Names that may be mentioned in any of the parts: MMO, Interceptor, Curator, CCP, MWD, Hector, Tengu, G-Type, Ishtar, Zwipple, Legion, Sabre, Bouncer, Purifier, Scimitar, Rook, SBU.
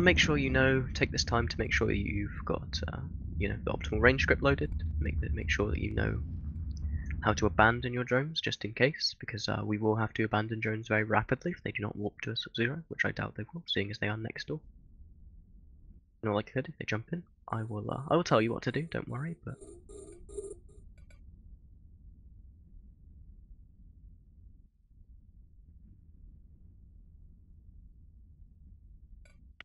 Make sure you know, take this time to make sure you've got the optimal range script loaded. Make sure that you know how to abandon your drones just in case, because we will have to abandon drones very rapidly if they do not warp to us at 0, which I doubt they will, seeing as they are next door. In all likelihood, if they jump in, I will tell you what to do. Don't worry, but.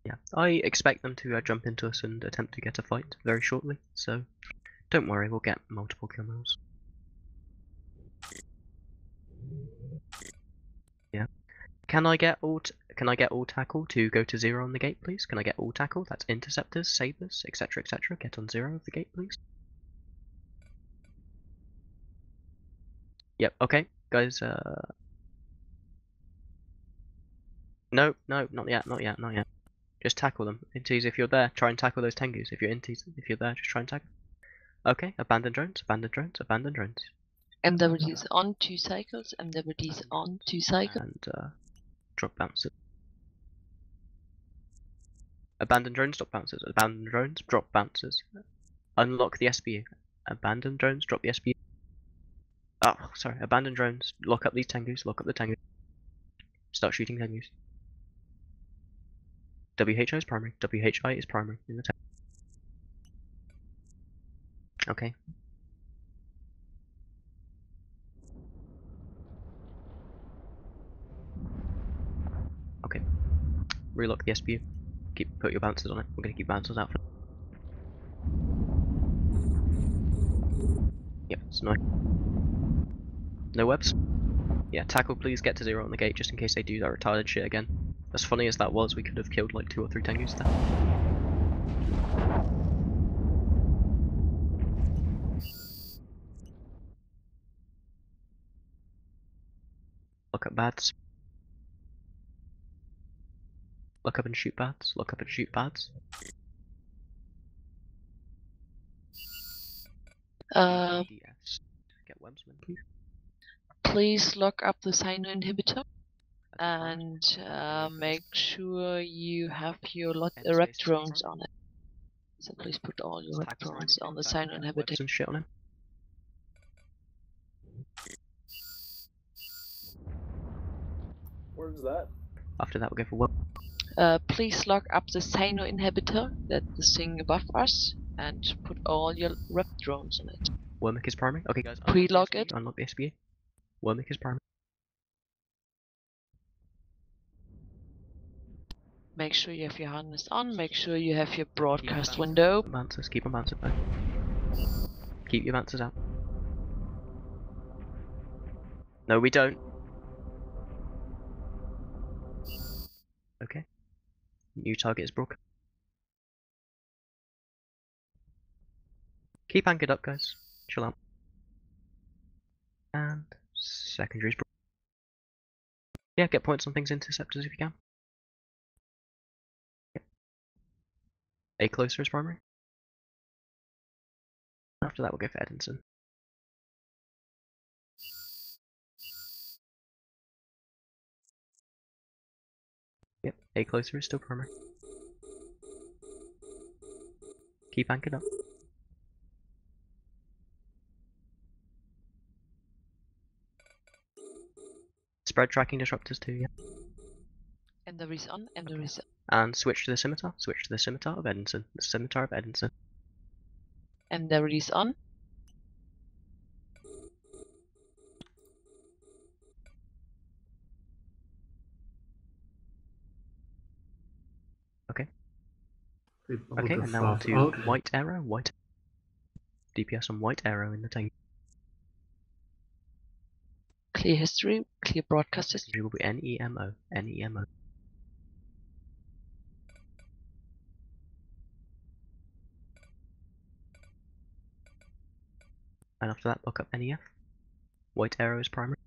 Yeah, I expect them to jump into us and attempt to get a fight very shortly, so don't worry, we'll get multiple kill mills. Yeah. Can I get all tackle to go to 0 on the gate, please? Can I get all tackle? That's interceptors, sabers, etc, etc. Get on 0 of the gate, please. Yep, okay, guys, No, not yet. Just tackle them. Inties, if you're there, try and tackle those Tengus. If you're there, just try and tackle them. Okay, abandon drones. MWD's on 2 cycles. MWD's on 2 cycles. And drop bouncers. Abandon drones, drop bouncers. Abandon drones, drop bouncers. Unlock the SBU. Abandon drones, drop the SBU. Oh, sorry. Abandon drones. Lock up these Tengus. Lock up the Tengus. Start shooting Tengus. WHI is primary. WHI is primary in the tank. Okay. Okay. Relock the SBU. Put your bouncers on it. We're gonna keep bouncers out for now. Yep, it's nice. No webs. Yeah, tackle please, get to 0 on the gate just in case they do that retarded shit again. As funny as that was, we could have killed like 2 or 3 Tengus there. Look up bads. Look up and shoot bads. Look up and shoot bads. Get websmen, please. Please lock up the Cyno inhibitor. And make sure you have your rep drones on it. So please put all your rep drones on the Cyno inhibitor. And shit on him. Where was that? After that, we'll go for what? Please lock up the Cyno inhibitor, that's the thing above us, and put all your rep drones on it. Wormick is primary. Okay, guys. Pre-lock it. Unlock the SBA. Wormick is primary. Make sure you have your harness on, make sure you have your broadcast window. Bouncers, keep on bouncers though. Keep your bouncers out. No, we don't. Okay. New target is broken. Keep anchored up, guys. Chill out. And secondary's broken. Yeah, get points on things, interceptors if you can. A closer is primary. After that, we'll go for Edinson. Yep, A closer is still primary. Keep anchored up. Spread tracking disruptors too, yeah. And the reason, and the reason. And switch to the scimitar. Switch to the scimitar of Edinson. The scimitar of Edinson. And the release on. Okay. Okay, and now on to white arrow. White DPS on white arrow in the tank. Clear history. Clear broadcast history will be NEMO. NEMO. And after that, lock up NEF. White arrow is primary.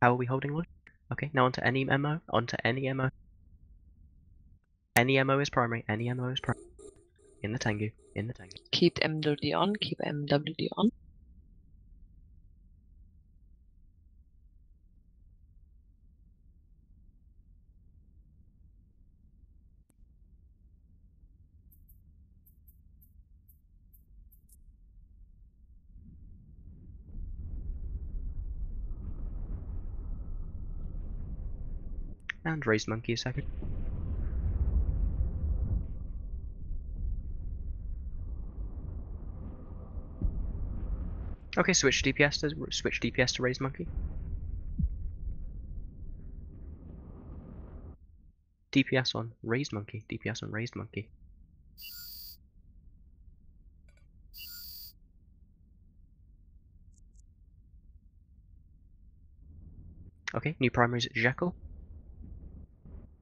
How are we holding one? Okay, now onto NEMO. Onto NEMO. NEMO is primary. NEMO is primary. In the Tengu. In the Tengu. Keep MWD on. Keep MWD on. and raise monkey a second. Okay, switch DPS to raise monkey. DPS on raise monkey. DPS on raise monkey. Okay, new primaries at Jekyll.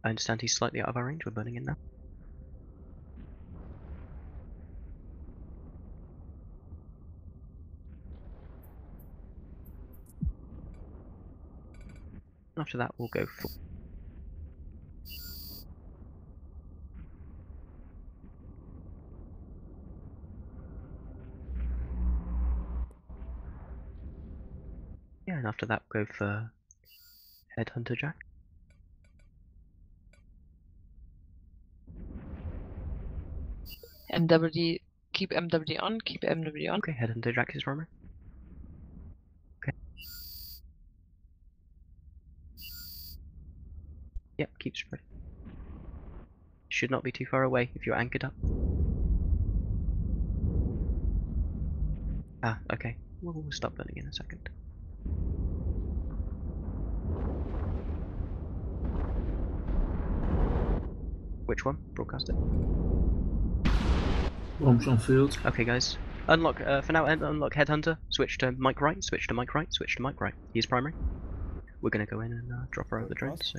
I understand he's slightly out of our range. We're burning in now. After that, we'll go for. Yeah, and after that, we'll go for Headhunter Jack. MWD, keep MWD on, keep MWD on. Okay, Headhunter Jack is armor. Okay. Yep, keep spread. Should not be too far away if you're anchored up. Ah, okay. We'll stop burning in a second. Which one? Broadcast it. Bombs on field. Okay, guys. Unlock, for now, unlock Headhunter. Switch to Mike Right, switch to Mike Right, switch to Mike Right. He's primary. We're gonna go in and drop her over the drone. So.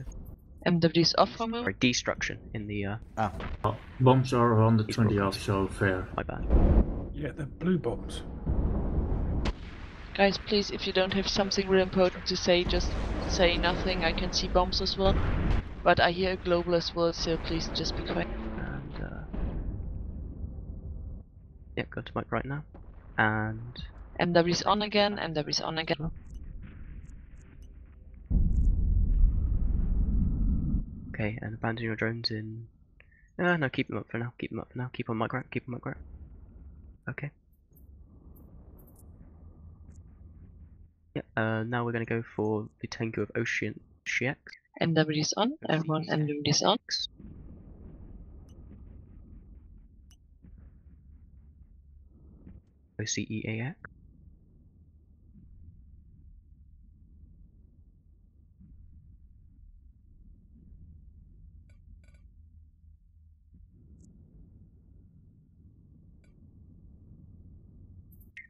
MWD's off from her? Destruction in the. Bombs are 120 yards, so fair. My bad. Yeah, they're blue bombs. Guys, please, if you don't have something real important to say, just say nothing. I can see bombs as well. But I hear a global as well, so please just be quiet. And, yeah, go to Mike right now. And MW's on again, MW's on again. Okay, and abandon your drones in. No, keep them up for now, keep them up for now. Keep on Mike right, keep on Mike right. Okay. Yeah, now we're gonna go for the Tengu of Ocean Shiex. MW is on, everyone MW is on. OCEAX.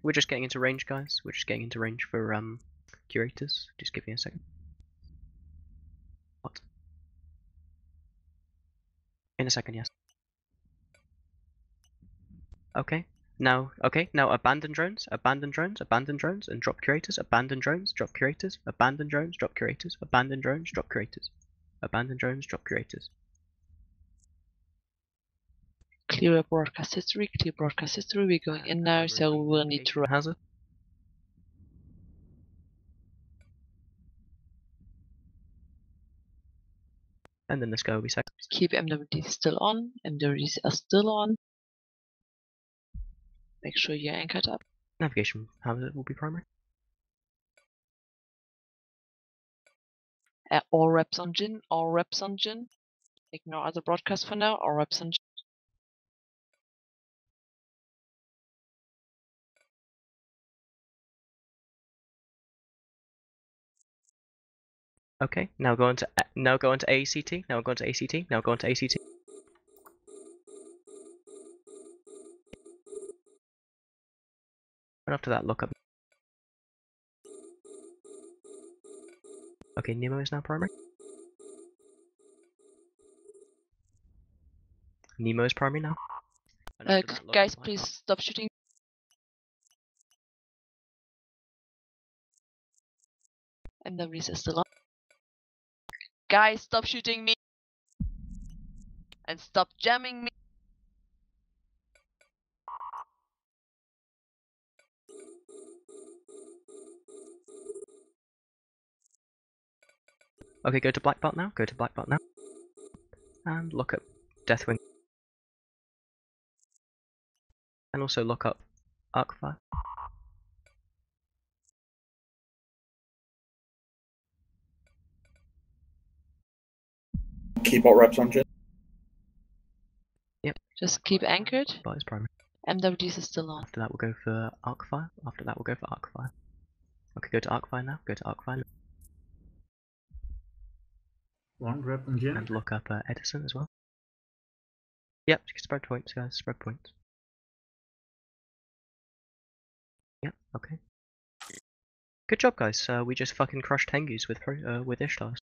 We're just getting into range, guys. We're just getting into range for curators. Just give me a second. In a second, yes. Okay. Now abandon drones, abandon drones, abandon drones, and drop curators, abandon drones, drop curators, abandon drones, drop curators, abandon drones, drop curators, abandon drones, drop curators. Clear broadcast history, clear broadcast history, we're going in now, so we will need to run hazard. And then let's go, we second. Keep MWD still on, MWDs are still on. Make sure you're anchored up. Navigation hazard will be primary. All reps on Gin, all reps on Gin. Ignore other broadcasts for now, all reps on Gin. Okay, now go on to ACT, now go on to ACT, now go on to ACT. And after that, look up. Okay, Nemo is now primary. Nemo is primary now. That, guys, please stop shooting. MWDs is still on. Guys, stop shooting me and stop jamming me. Okay, go to black belt now, go to black belt now. And look up Deathwing. And also look up Arcfire. keep our reps on Jin. Yep. Just keep anchored. But it's primary. MWDs is still on. After that, we'll go for arcfire. Okay, go to arcfire now. One rep on Jin. And look up Edison as well. Yep, spread points, guys. Spread points. Yep. Okay. Good job, guys. We just fucking crushed Tengus with Ishtars.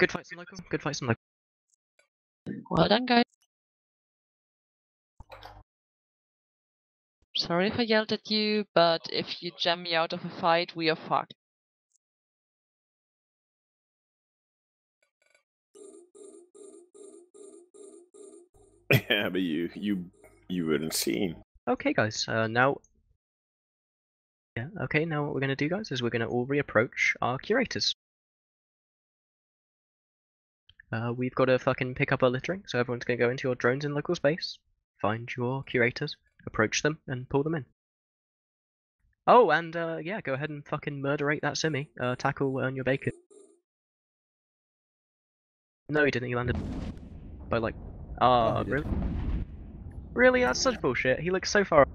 Good fights in local. Well done, guys. Sorry if I yelled at you, but if you jam me out of a fight, we are fucked. Yeah, but you wouldn't see. Okay, guys. Now, yeah. Okay, now what we're gonna do, guys, is we're gonna all reapproach our curators. We've got to fucking pick up our littering, so everyone's gonna go into your drones in local space, find your curators. Approach them and pull them in. Oh, and yeah, go ahead and fucking murderate that simi. Tackle earn your bacon. No, he didn't. He landed by like. Ah, oh, really? Really? That's such bullshit. He looks so far.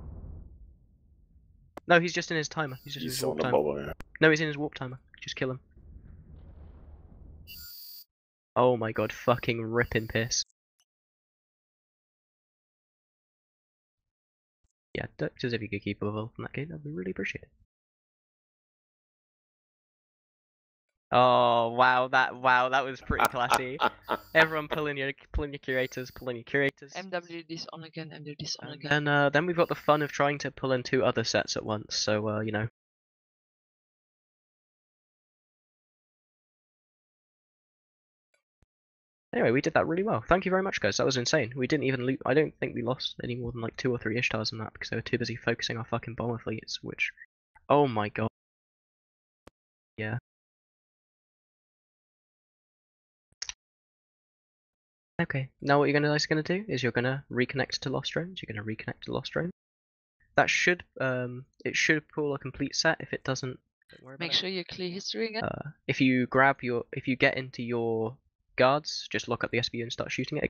No, he's just in his timer. He's just in his warp timer. No, he's in his warp timer. Just kill him. Oh my god! Fucking ripping piss. Yeah, just if you could keep evolving from that game, that'd be really appreciated. Oh wow, that was pretty classy. Everyone pulling your curators, MWD's on again, And then we've got the fun of trying to pull in two other sets at once, so you know. Anyway, we did that really well. Thank you very much, guys. That was insane. We didn't even loot. I don't think we lost any more than like 2 or 3 Ishtars in that because they were too busy focusing our fucking bomber fleets, which... Oh my god. Yeah. Okay, now what you're guys going to do is you're going to reconnect to Lost Drones. That should... it should pull a complete set. If it doesn't... Don't worry about it. Make sure you clear history again. If you grab your... If you get into your... Guards, just lock up the SBU and start shooting it,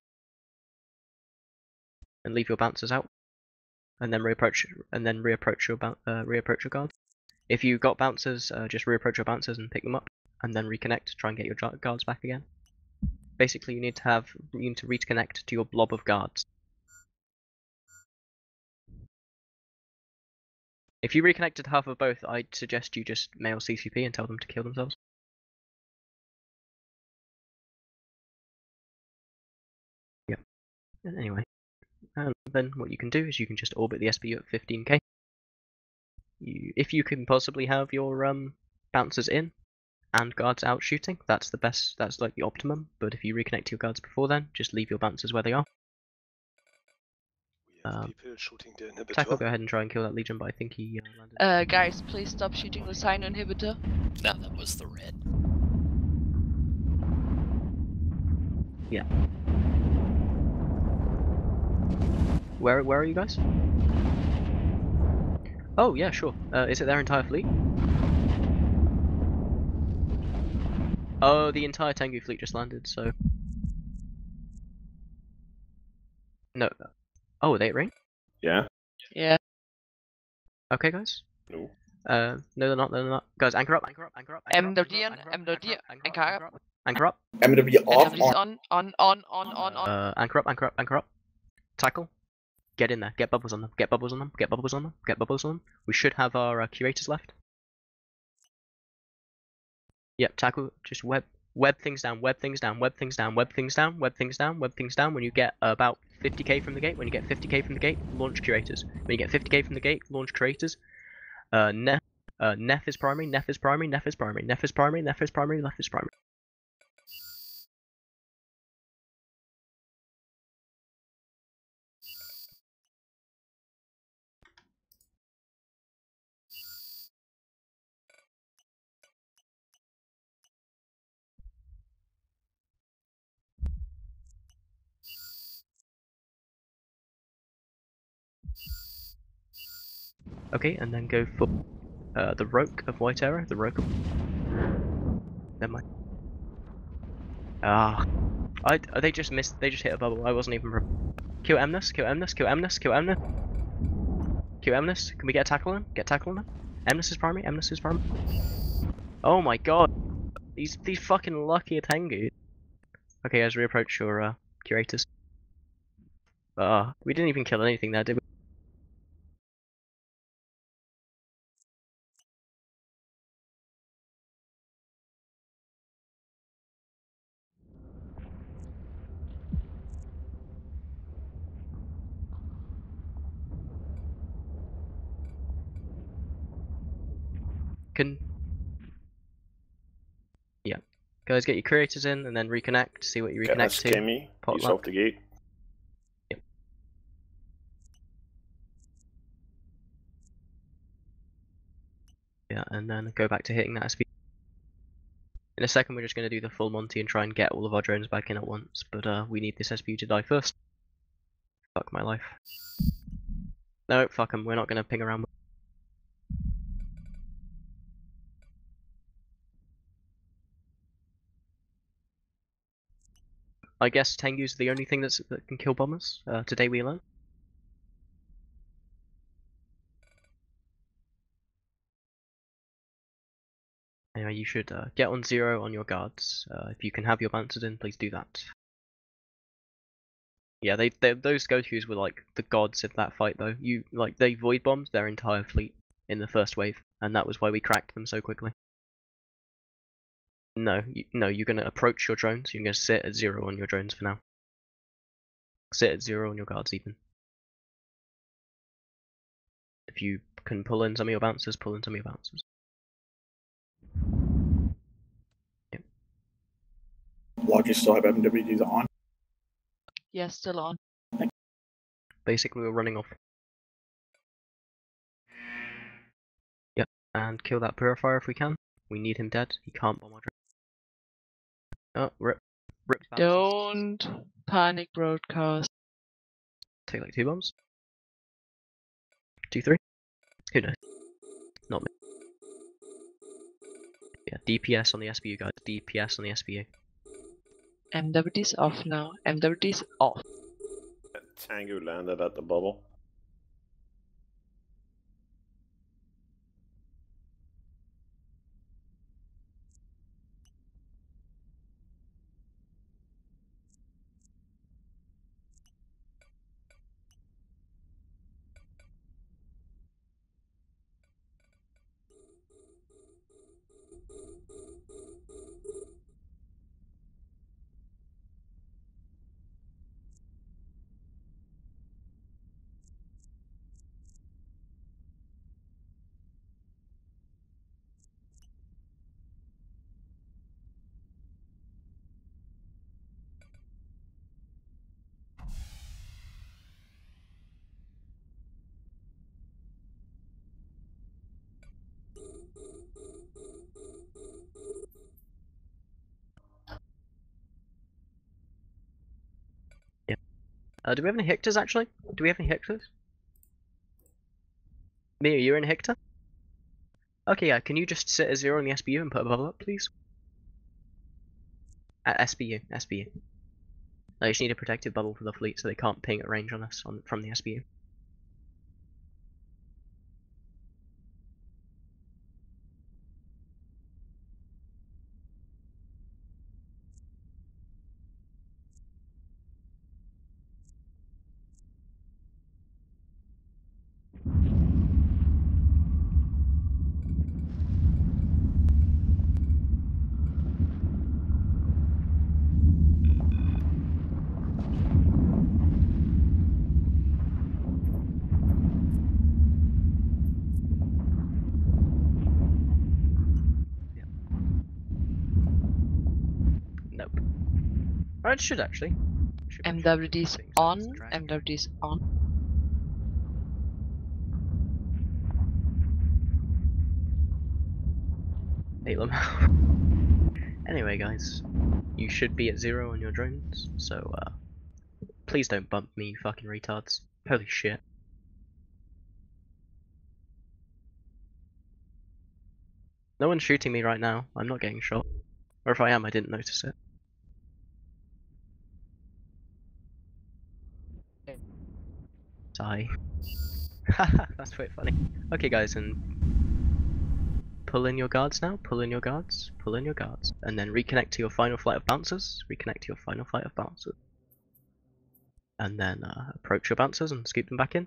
and leave your bouncers out, and then reapproach. Reapproach your guards. If you got bouncers, just reapproach your bouncers and pick them up, and then reconnect. Try and get your guards back again. Basically, you need to reconnect to your blob of guards. If you reconnected half of both, I'd suggest you just mail CCP and tell them to kill themselves. Anyway, then what you can do is you can just orbit the SBU at 15k. If you can possibly have your bouncers in and guards out shooting, that's the best. That's like the optimum. But if you reconnect to your guards before then, just leave your bouncers where they are. People shooting the inhibitor. Tackle, go ahead and try and kill that Legion, but I think he landed. Guys, please stop shooting the sign inhibitor. No, that was the red. Yeah. Where are you guys? Oh yeah, sure. Is it their entire fleet? Oh, the entire Tengu fleet just landed. So no. Oh, they at ring? Yeah. Yeah. Okay, guys. No. No, they're not. Guys, anchor up. MWD, anchor up. MWD off. MWD's on. Anchor up. Tackle. Get in there. Get bubbles on them. We should have our curators left. Yep, tackle. Just web things down. When you get about 50k from the gate, launch curators. Neph is primary. Left is primary. Okay, and then go for the Rook of White Arrow. The Rook. Never mind. Ah, they just missed. They just hit a bubble. I wasn't even. Kill Emnus. Kill Emnus. Kill Emnus. Kill Emnus. Kill Emnus. Can we get a tackle on him? Get a tackle on him. Emnus is primary. Emnus is primary. Oh my god. These fucking lucky Tengu. Okay, guys, reapproach your curators. We didn't even kill anything there, did we? Yeah, guys, get your curators in and then reconnect. See what you reconnect to. Kemi, he's off the gate. Yep. Yeah, and then go back to hitting that SBU. In a second, we're just going to do the full Monty and try and get all of our drones back in at once. But we need this SBU to die first. Fuck my life. No, fuck him. We're not going to ping around. I guess Tengu's the only thing that can kill bombers. Today we learn. Anyway, you should get on zero on your guards. If you can have your bouncers in, please do that. Yeah, those go-tos were like the gods of that fight, though. They void bombed their entire fleet in the first wave, and that was why we cracked them so quickly. No, you're going to approach your drones, you're going to sit at zero on your drones for now. Sit at zero on your guards even. If you can pull in some of your bouncers, pull in some of your bouncers. Yep. Like you still have MWDs on? Yeah, still on. Basically we're running off. Yep, and kill that Purifier if we can. We need him dead, he can't bomb our drones. Oh, rip Don't panic broadcast. Take like 2 bombs. 2, 3. Who knows? Not me. Yeah, DPS on the SBU, guys. DPS on the SBU. MWD's off now. MWD's off. Tango landed at the bubble. Do we have any Hectors actually? Do we have any Hectors? Mia, you're in Hector? Okay, yeah, can you just sit a zero on the SBU and put a bubble up, please? At SBU. I just need a protective bubble for the fleet so they can't ping at range on us from the SBU. It should actually. MWD's on. MWD's on. Hate them. Anyway, guys, you should be at zero on your drones, so please don't bump me, you fucking retards. Holy shit. No one's shooting me right now. I'm not getting shot. Or if I am, I didn't notice it. Sigh. Haha, that's quite funny. Okay guys, and pull in your guards now. Pull in your guards. Pull in your guards. And then reconnect to your final flight of bouncers. Reconnect to your final flight of bouncers. And then approach your bouncers and scoop them back in.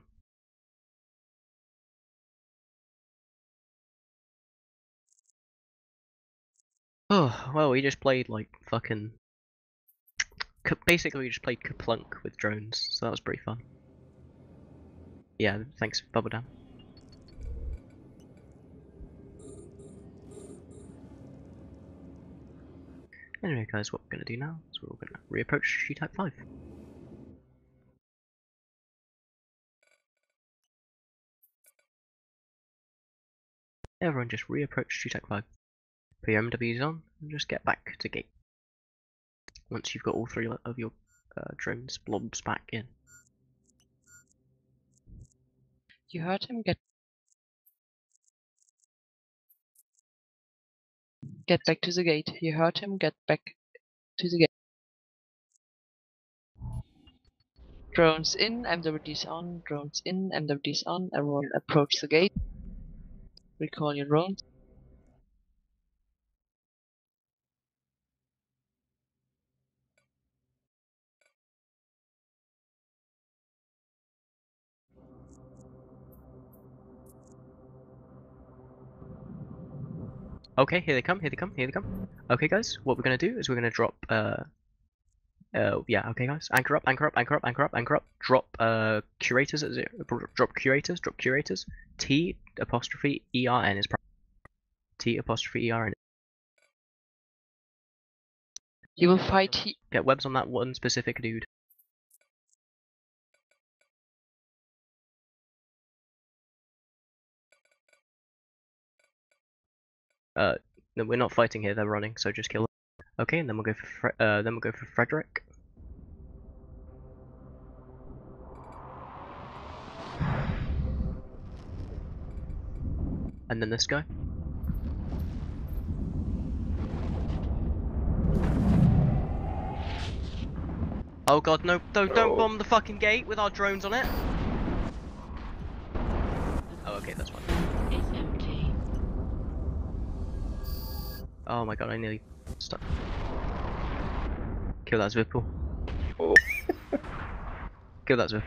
Oh, well, we just played like fucking... Basically, we just played Kaplunk with drones, so that was pretty fun. Yeah, thanks, Bubble Dam. Anyway, guys, what we're gonna do now is we're all gonna reapproach G-Type 5. Everyone just reapproach G-Type 5. Put your MWs on and just get back to gate. Once you've got all three of your drones blobs back in. You heard him. Get back to the gate. You heard him. Get back to the gate. Drones in, MWDs on, drones in, MWDs on, everyone approach the gate. Recall your drones. Okay, here they come, here they come, here they come. Okay guys, what we're gonna do is we're gonna drop yeah, okay guys, anchor up, anchor up, anchor up, anchor up, anchor up, drop curators at 0, drop curators, T apostrophe ERN is T apostrophe ERN. You will fight he get webs on that one specific dude. No, we're not fighting here. They're running, so just kill them. Okay, and then we'll go for Frederick. And then this guy. Oh god, no! Don't bomb the fucking gate with our drones on it. Oh, okay, that's fine. Oh my god, I nearly stuck. Kill that Zwipple. Oh. Kill that Zwipple.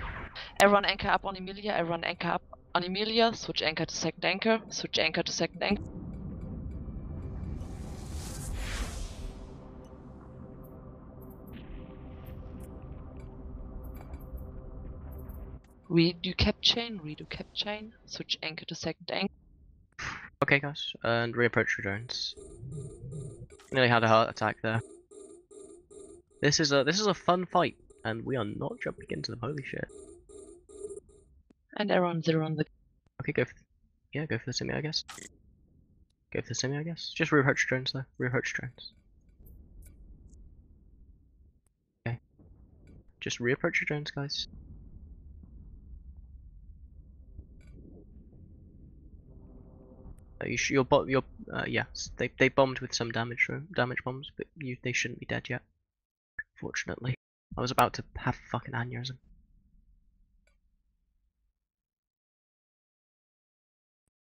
Everyone anchor up on Emilia, everyone anchor up on Emilia, switch anchor to second anchor, switch anchor to second anchor. Redo cap chain, redo cap chain, switch anchor to second anchor. Okay guys, and reapproach your drones. Nearly had a heart attack there. This is a fun fight, and we are not jumping into them, holy shit. And everyone's around the... Okay, go for the semi, I guess. Go for the semi, I guess. Just reapproach drones though, reapproach drones. Okay. Just reapproach your drones, guys. Yes, they bombed with some damage bombs, but they shouldn't be dead yet. Fortunately, I was about to have a fucking aneurysm.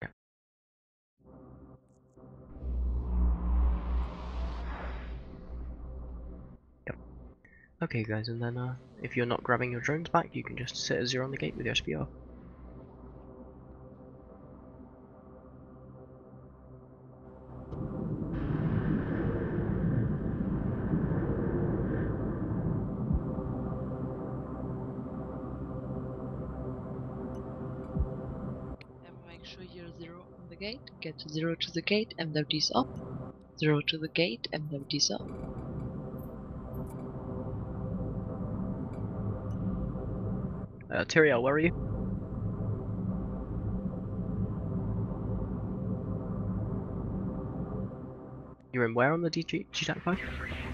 Yeah. Yep. Okay, guys, and then if you're not grabbing your drones back, you can just sit at 0 on the gate with your SBU. Get 0 to the gate, MWDs up. 0 to the gate, MWDs up. Tyriel, where are you? You're in where on the G-Type 5?